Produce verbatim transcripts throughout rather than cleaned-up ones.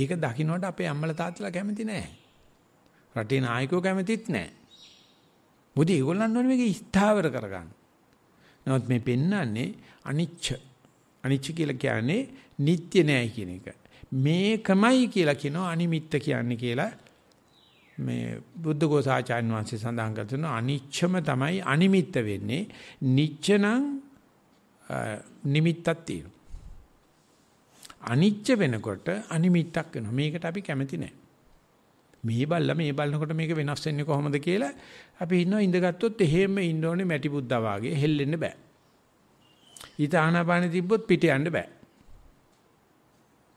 ඒක දකින්නට අපේ අම්මලා තාත්තලා කැමති නැහැ. රටේ නායකයෝ කැමතිත් නැහැ. මොදි ඒගොල්ලන් ඕනේ මේක ස්ථාවර කරගන්න. නමුත් මේ පෙන්නන්නේ අනිච්ච. අනිච්ච කියලා කියන්නේ නිට්ටය නැහැ කියන එක. මේකමයි කියලා කියනවා අනිමිත්ත කියන්නේ කියලා මේ බුද්ධඝෝස ආචාර්ය වංශය සඳහන් කරන අනිච්චම තමයි අනිමිත්ත වෙන්නේ. නිච්ච නම් නිමිත්තක් තියෙනවා. අනිච්ච වෙනකොට අනිමිත්තක් වෙනවා. මේකට අපි කැමති නැහැ. මේ බල්ලා මේ බලනකොට මේක වෙනස් වෙන්නේ කොහොමද කියලා අපි ඉන්නවා ඉඳගත්තුත් එහෙම ඉන්න ඕනේ මැටි බුද්දා වාගේ හෙල්ලෙන්න බෑ. ඊට ආනාපානෙ තිබ්බොත් පිට යන්න බෑ.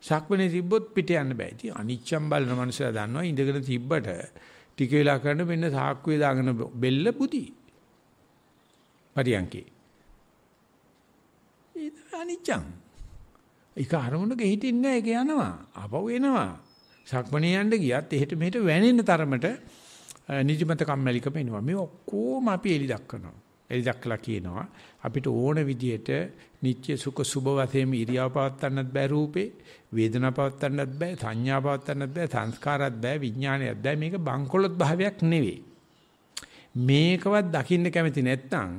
ශක්මනේ තිබ්බොත් පිට යන්න බෑ. ඉතින් අනිච්චම් බලන මනුස්සයා දන්නවා ඉඳගෙන තිබ්බට ටික වෙලා කරන මෙන්න සාක්කුවේ දාගෙන බෙල්ල පුදි. පරියන්කේ. ඒක අනිච්චම්. ඒක අරමුණක හිටින්නේ නැහැ. ඒක යනවා. ආපහු එනවා. සක්මණේ යන්න ගියත් එහෙට මෙහෙට වැනෙන තරමට නිදිමත කම්මැලිකම එනවා. මේ ඔක්කොම අපි එලි දක්වනවා. එලි දක්ලා කියනවා අපිට ඕන විදියට නිත්‍ය සුඛ සුභ වශයෙන් ඉරියව් පවත්වන්නත් බෑ රූපේ, වේදනා පවත්වන්නත් බෑ, සංඥා පවත්වන්නත් බෑ, සංස්කාරات බෑ, විඥානයත් බෑ. මේක බංකොලොත් භාවයක් නෙවෙයි. මේකවත් දකින්න කැමති නැත්නම්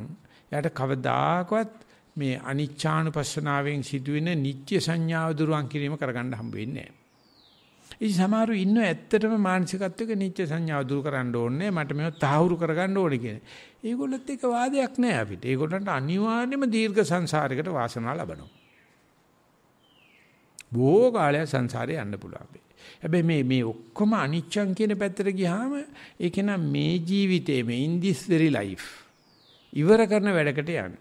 යාට කවදාකවත් මේ අනිච්ඡානුපස්සනාවෙන් සිදුවෙන නිත්‍ය සංඥාව දුරුවන් කිරීම කරගන්න හම්බ වෙන්නේ නැහැ. ඉතින් සමහරු ඉන්න ඇත්තටම මානසිකත්වයක නිත්‍ය සංඥාව දුරු කරන්න ඕනේ මට මේව තහවුරු කරගන්න ඕනේ කියන. ඒගොල්ලොත් එක වාදයක් නෑ අපිට. ඒගොල්ලන්ට අනිවාර්යයෙන්ම දීර්ඝ සංසාරයකට වාසනාව ලැබෙනවා. බොහෝ කාලයක් සංසාරේ යන්න පුළුවන්. හැබැයි මේ මේ ඔක්කොම අනිච්චන් කියන පැත්තට ගියාම ඒක නම් මේ ජීවිතේ මේ in this very life ඉවර කරන වැඩකට යන්නේ.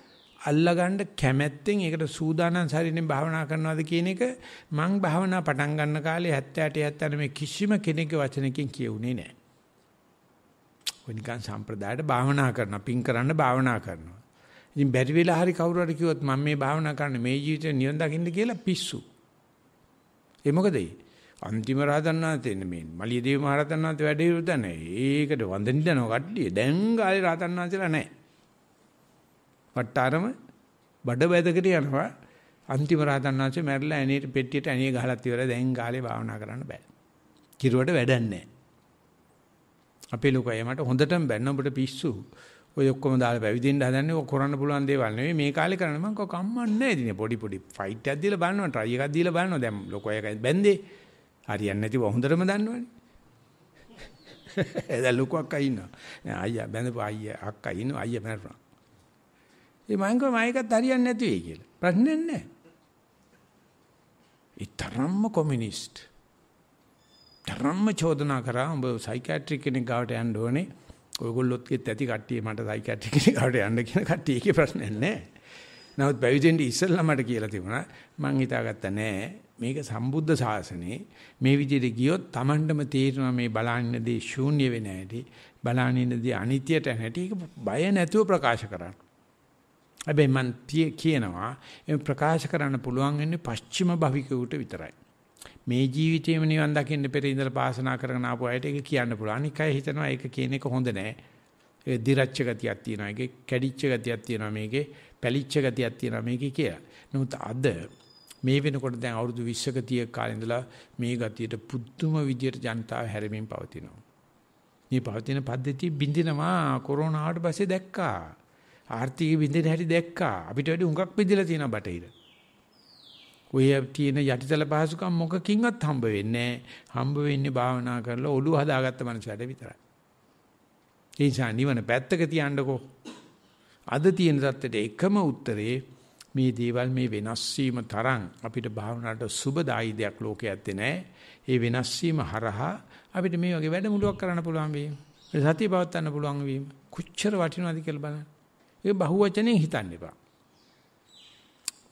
අල්ලගන්න කැමැත්තෙන් ඒකට සූදානම් ශරීරයෙන් භාවනා කරනවාද කියන එක මං භාවනා පටන් ගන්න කාලේ හැත්තෑ අටේ හැත්තෑ නවයේ කිසිම කෙනෙකුගේ වචනකින් කියුනේ නැහැ. කොනිකන් සම්ප්‍රදායට භාවනා කරන, පිං කරන්න භාවනා කරනවා. ඉතින් බැරි වෙලා හරි කවුරු හරි කිව්වොත් මම මේ භාවනා කරන්නේ මේ ජීවිතේ නිවන් දකින්න කියලා පිස්සු. ඒ මොකද ඒ? අන්තිම රහතන්නාතේන මේ මලියදේව මහරතන්නාතේ වැඩේ විරුද්ධ නැහැ. ඒකට වන්දනින් දනවා කට්ටිය. දැන් ගාලේ රහතන්නාතේලා නැහැ. වට්ටාරම බඩ බැදකට යනවා අන්තිම රහතන් වහන්සේ මැරිලා ඇනේට පෙට්ටියට ඇනේ ගහලත් ඉවරයි. දැන් ගාලේ භාවනා කරන්න බෑ. කිරුවට වැඩක් නැහැ. අපේ ලෝකය මට හොඳටම බැන්න උඹට පිස්සු. ඔය ඔක්කොම දාලා පැවිදෙන්න හදන්නේ ඔය කරන්න පුළුවන් දේවල් නෙවෙයි. මේ කාලේ කරන්නේ මං කව කම්මන්නේ නැහැ. පොඩි පොඩි ෆයිට් එකක් දීලා බලනවා, ට්‍රයි එකක් දීලා බලනවා. දැන් ලෝකය බැන්දේ. හරියන්නේ නැතිව හොඳටම දන්නවනේ. එදා ලොකුවක් අයින්නවා. අයියා බැනපු අයියා අක්කා ඉන්නවා. අයියා මැරුණා. ඒ මංගෝ මයිකත් හරියන්නේ නැති වෙයි කියලා. ප්‍රශ්නයක් නැහැ. ඒ තරම්ම කොමියුනිස්ට්. තරම්ම චෝදනා කරා උඹ සයිකියාට්‍රික් කෙනෙක් ගාවට යන්න ඕනේ. ඔයගොල්ලොත්ගෙත් ඇති කට්ටිය මට සයිකියාට්‍රික් කෙනෙක් ගාවට යන්න කියන කට්ටිය ඒකේ ප්‍රශ්නයක් නැහැ. නමුත් බැවිදෙන්ටි ඉස්සෙල්ලා මට කියලා තිබුණා මං හිතාගත්තා නෑ මේක සම්බුද්ධ ශාසනේ මේ විදිහට ගියොත් Tamanටම තේරෙනවා මේ බලන්නේ දේ ශූන්‍ය වෙ නැහැටි. බලන්නේ දේ අනිත්‍යට නැහැටි. ඒක බය නැතුව ප්‍රකාශ කරන්න. හැබැයි මන් කියනවා මේ ප්‍රකාශ කරන්න පුළුවන් වෙන්නේ පස්චිම භවිකයට විතරයි. මේ ජීවිතේම නිවන් දකින්න පෙර ඉඳලා පාසනා කරගෙන ආපු අයට ඒක කියන්න පුළුවන්. අනික අය හිතනවා ඒක කියන එක හොඳ නෑ. ඒ දිරච්ච ගතියක් තියෙනවා. ඒකේ කැඩිච්ච ගතියක් තියෙනවා. මේකේ පැලිච්ච ගතියක් තියෙනවා මේකේ කියලා. නමුත් අද මේ වෙනකොට දැන් අවුරුදු විස්සක තියක කාලේ ඉඳලා මේ ගතියට පුදුම විදියට ජනතාව හැරෙමින් පවතිනවා. මේ පවතින පද්ධතිය බින්දිනවා කොරෝනාවට පස්සේ දැක්කා. ආර්ථික බින්දෙන් හැටි දැක්කා. අපිට වැඩි හුඟක් බෙදලා තියෙන බටහිර. ඔය තියෙන යටිතල පහසුකම් මොකකින්වත් හම්බ වෙන්නේ නැහැ. හම්බ වෙන්නේ භාවනා කරලා ඔළුව හදාගත්ත මනුස්සයට විතරයි. ඒ නිසා නිවන පැත්තක තියන්නකෝ. අද තියෙන தත්තේට එකම උත්තරේ මේ දේවල් මේ වෙනස් වීම තරම් අපිට භාවනාවට සුබදායි දෙයක් ලෝකයේ ඇත්තේ නැහැ. ඒ වෙනස් වීම හරහා අපිට මේ වගේ වැඩමුළුවක් කරන්න පුළුවන් වීම. සතිය පවත්වන්න පුළුවන් වීම. කොච්චර වටිනවද කියලා බලන්න. ඒක බහුවචනෙන් හිතන්න එපා.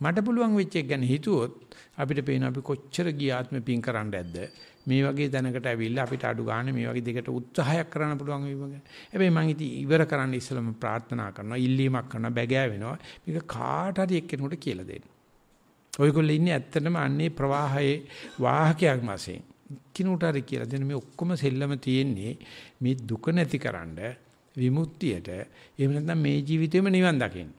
මට පුළුවන් වෙච්ච එක ගැන හිතුවොත් අපිට පේන අපි කොච්චර ගිය ආත්මෙ පින් කරන්න ඇද්ද මේ වගේ දැනකට ඇවිල්ලා අපිට අඩු ගන්න මේ වගේ දෙකට උත්සාහයක් කරන්න පුළුවන් වීම ගැන. හැබැයි මම ඉතින් ඉවර කරන්න ඉස්සෙල්ලාම ප්‍රාර්ථනා කරනවා ඉල්ලීමක් කරනවා බැගෑ වෙනවා මේක කාට හරි එක්කෙනෙකුට කියලා දෙන්න. ඔයගොල්ලෝ ඉන්නේ ඇත්තටම අන්නේ ප්‍රවාහයේ වාහකයක් මාසේ. කිනුට හරි කියලා දෙන මේ ඔක්කොම සෙල්ලම තියෙන්නේ මේ දුක නැතිකරන්න විමුක්තියට එහෙම නැත්නම් මේ ජීවිතේම නිවන් දකින්න.